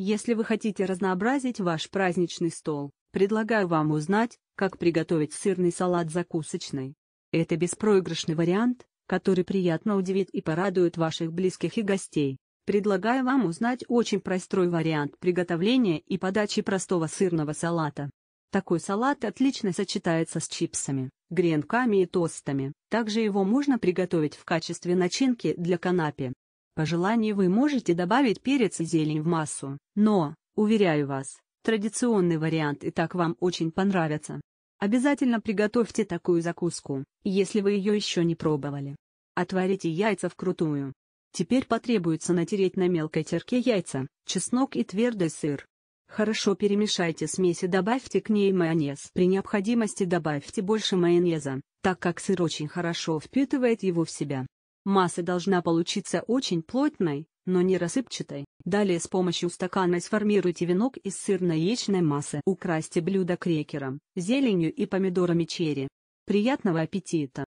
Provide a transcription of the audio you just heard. Если вы хотите разнообразить ваш праздничный стол, предлагаю вам узнать, как приготовить сырный салат закусочной. Это беспроигрышный вариант, который приятно удивит и порадует ваших близких и гостей. Предлагаю вам узнать очень простой вариант приготовления и подачи простого сырного салата. Такой салат отлично сочетается с чипсами, гренками и тостами. Также его можно приготовить в качестве начинки для канапе. По желанию вы можете добавить перец и зелень в массу, но, уверяю вас, традиционный вариант и так вам очень понравится. Обязательно приготовьте такую закуску, если вы ее еще не пробовали. Отварите яйца вкрутую. Теперь потребуется натереть на мелкой терке яйца, чеснок и твердый сыр. Хорошо перемешайте смесь и добавьте к ней майонез. При необходимости добавьте больше майонеза, так как сыр очень хорошо впитывает его в себя. Масса должна получиться очень плотной, но не рассыпчатой. Далее с помощью стакана сформируйте венок из сырно-яичной массы. Украсьте блюдо крекером, зеленью и помидорами черри. Приятного аппетита!